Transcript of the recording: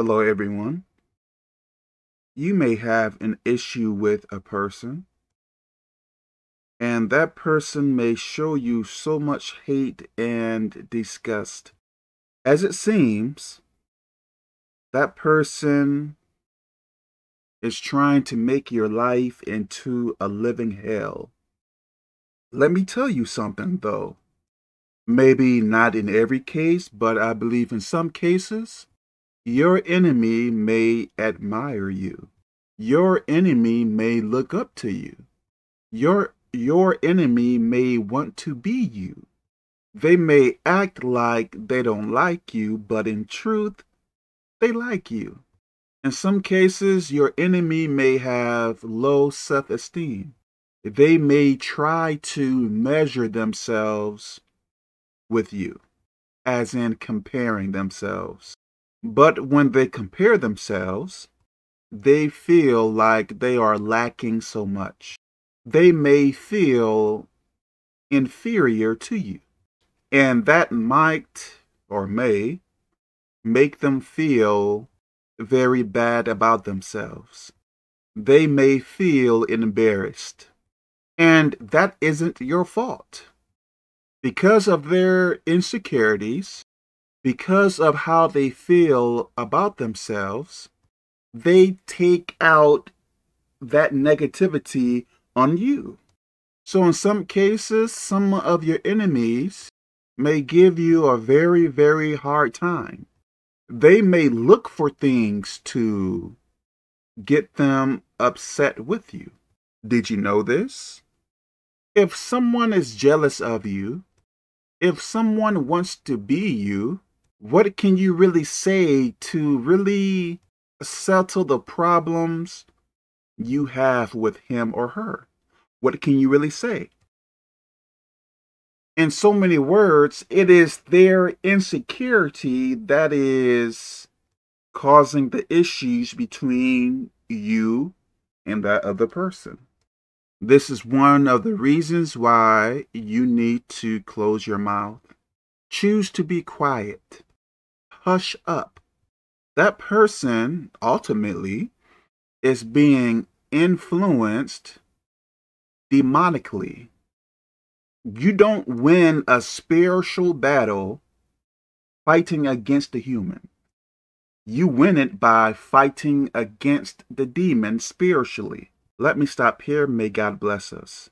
Hello, everyone. You may have an issue with a person, and that person may show you so much hate and disgust. As it seems, that person is trying to make your life into a living hell. Let me tell you something, though. Maybe not in every case, but I believe in some cases, your enemy may admire you. Your enemy may look up to you. Your enemy may want to be you. They may act like they don't like you, but in truth, they like you. In some cases, your enemy may have low self-esteem. They may try to measure themselves with you, as in comparing themselves. But when they compare themselves, they feel like they are lacking so much. They may feel inferior to you, and that might or may make them feel very bad about themselves. They may feel embarrassed, and that isn't your fault. Because of their insecurities, because of how they feel about themselves, they take out that negativity on you. So in some cases, some of your enemies may give you a very, very hard time. They may look for things to get them upset with you. Did you know this? If someone is jealous of you, if someone wants to be you, what can you really say to really settle the problems you have with him or her? What can you really say? In so many words, it is their insecurity that is causing the issues between you and that other person. This is one of the reasons why you need to close your mouth. Choose to be quiet. Hush up. That person, ultimately, is being influenced demonically. You don't win a spiritual battle fighting against the human. You win it by fighting against the demon spiritually. Let me stop here. May God bless us.